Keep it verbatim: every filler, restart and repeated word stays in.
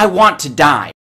I want to die.